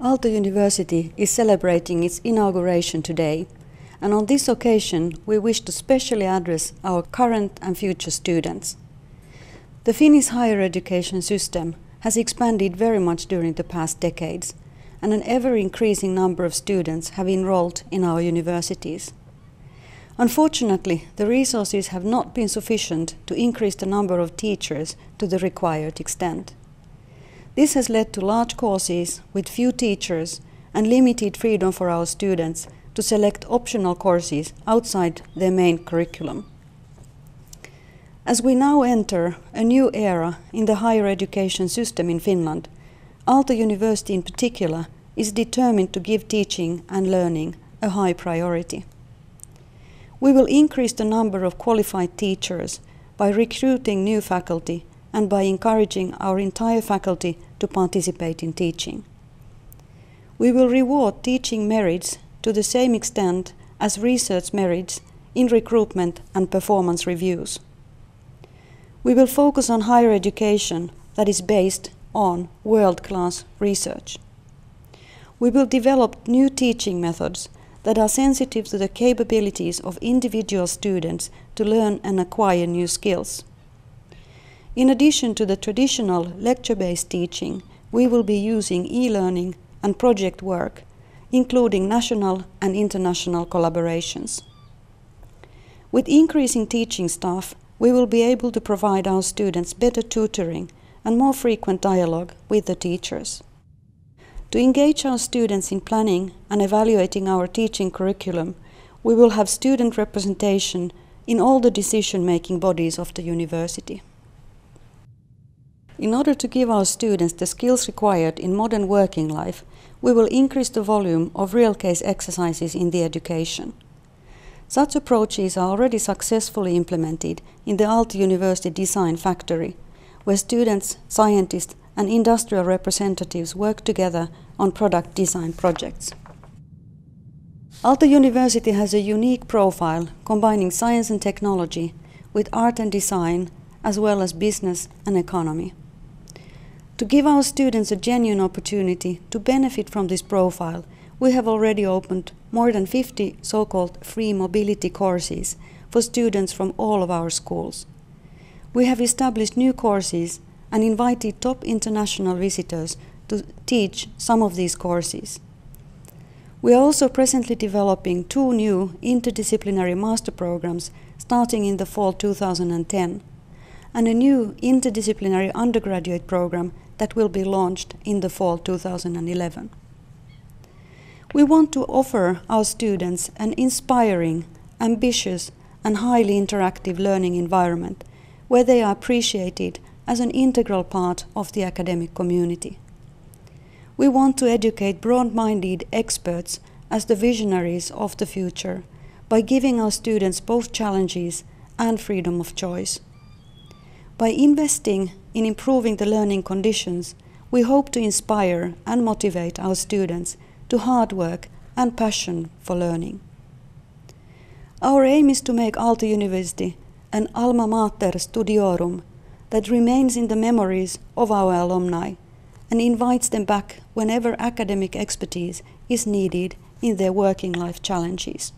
Aalto University is celebrating its inauguration today, and on this occasion we wish to specially address our current and future students. The Finnish higher education system has expanded very much during the past decades, and an ever-increasing number of students have enrolled in our universities. Unfortunately, the resources have not been sufficient to increase the number of teachers to the required extent. This has led to large courses with few teachers and limited freedom for our students to select optional courses outside their main curriculum. As we now enter a new era in the higher education system in Finland, Aalto University in particular is determined to give teaching and learning a high priority. We will increase the number of qualified teachers by recruiting new faculty and by encouraging our entire faculty to participate in teaching. We will reward teaching merits to the same extent as research merits in recruitment and performance reviews. We will focus on higher education that is based on world-class research. We will develop new teaching methods that are sensitive to the capabilities of individual students to learn and acquire new skills. In addition to the traditional lecture-based teaching, we will be using e-learning and project work, including national and international collaborations. With increasing teaching staff, we will be able to provide our students better tutoring and more frequent dialogue with the teachers. To engage our students in planning and evaluating our teaching curriculum, we will have student representation in all the decision-making bodies of the university. In order to give our students the skills required in modern working life, we will increase the volume of real case exercises in the education. Such approaches are already successfully implemented in the Aalto University Design Factory, where students, scientists and industrial representatives work together on product design projects. Aalto University has a unique profile combining science and technology with art and design, as well as business and economy. To give our students a genuine opportunity to benefit from this profile, we have already opened more than 50 so-called free mobility courses for students from all of our schools. We have established new courses and invited top international visitors to teach some of these courses. We are also presently developing two new interdisciplinary master programs starting in the fall 2010, and a new interdisciplinary undergraduate program that will be launched in the fall 2011. We want to offer our students an inspiring, ambitious and highly interactive learning environment where they are appreciated as an integral part of the academic community. We want to educate broad-minded experts as the visionaries of the future by giving our students both challenges and freedom of choice. By investing in improving the learning conditions, we hope to inspire and motivate our students to hard work and passion for learning. Our aim is to make Aalto University an alma mater studiorum that remains in the memories of our alumni and invites them back whenever academic expertise is needed in their working life challenges.